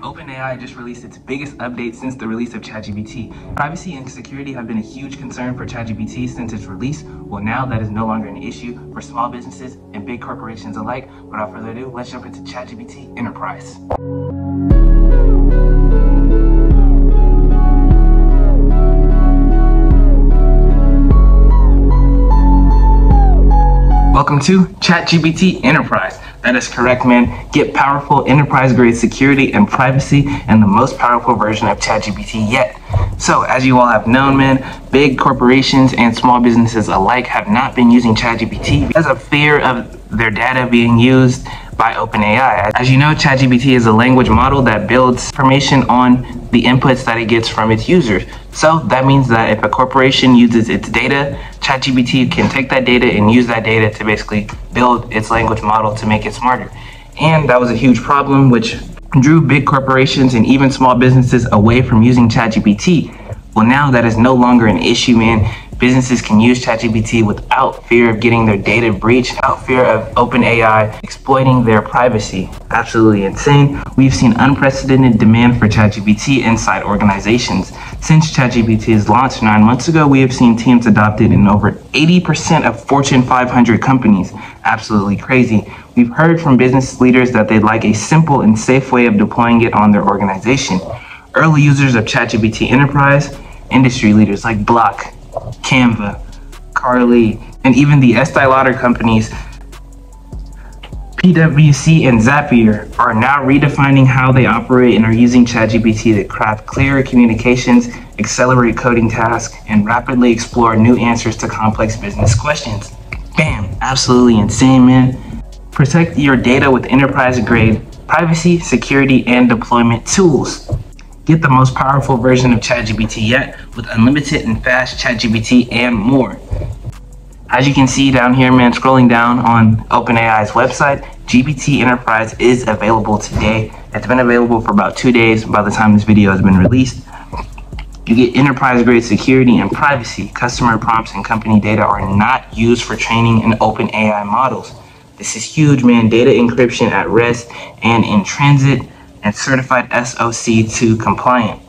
OpenAI just released its biggest update since the release of ChatGPT. Privacy and security have been a huge concern for ChatGPT since its release. Well, now that is no longer an issue for small businesses and big corporations alike. Without further ado, let's jump into ChatGPT Enterprise. Welcome to ChatGPT Enterprise. That is correct, man. Get powerful enterprise-grade security and privacy and the most powerful version of ChatGPT yet. So, as you all have known, man, big corporations and small businesses alike have not been using ChatGPT because of fear of their data being used by OpenAI. As you know, ChatGPT is a language model that builds information on the inputs that it gets from its users. So that means that if a corporation uses its data, ChatGPT can take that data and use that data to basically build its language model to make it smarter. And that was a huge problem which drew big corporations and even small businesses away from using ChatGPT. Well, now that is no longer an issue, man. Businesses can use ChatGPT without fear of getting their data breached, without fear of OpenAI exploiting their privacy. Absolutely insane. We've seen unprecedented demand for ChatGPT inside organizations. Since ChatGPT is launched 9 months ago, we have seen teams adopted in over 80% of Fortune 500 companies. Absolutely crazy. We've heard from business leaders that they'd like a simple and safe way of deploying it on their organization. Early users of ChatGPT Enterprise, industry leaders like Block, Canva, Carly, and even the Estee Lauder companies, PwC and Zapier are now redefining how they operate and are using ChatGPT to craft clearer communications, accelerate coding tasks, and rapidly explore new answers to complex business questions. Bam! Absolutely insane, man. Protect your data with enterprise-grade privacy, security, and deployment tools. Get the most powerful version of ChatGPT yet with unlimited and fast ChatGPT and more. As you can see down here, man, scrolling down on OpenAI's website, GPT Enterprise is available today. It's been available for about 2 days by the time this video has been released. You get enterprise-grade security and privacy. Customer prompts and company data are not used for training in OpenAI models. This is huge, man. Data encryption at rest and in transit, and certified SOC2 compliant.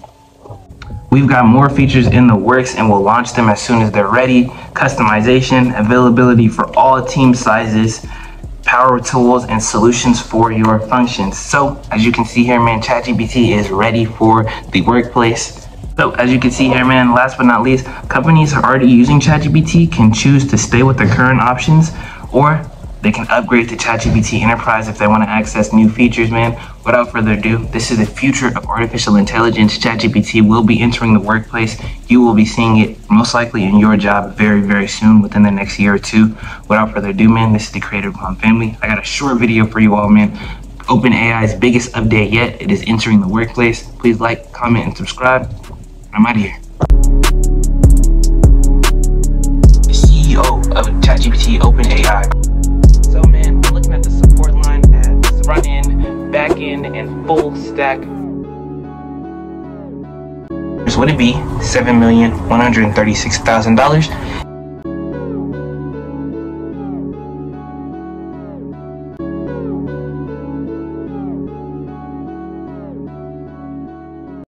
We've got more features in the works and we'll launch them as soon as they're ready. Customization, availability for all team sizes, power tools, and solutions for your functions. So as you can see here, man, ChatGPT is ready for the workplace. So as you can see here, man, last but not least, companies already using ChatGPT can choose to stay with their current options, or they can upgrade to ChatGPT Enterprise if they want to access new features, man. Without further ado, this is the future of artificial intelligence. ChatGPT will be entering the workplace. You will be seeing it most likely in your job very, very soon, within the next year or two. Without further ado, man, this is the Creative Bomb family. I got a short video for you all, man. OpenAI's biggest update yet. It is entering the workplace. Please like, comment, and subscribe. I'm out of here. The CEO of ChatGPT OpenAI. So, man, we're looking at the support line at this front end, back end, and full stack. Here's what it be, $7,136,000.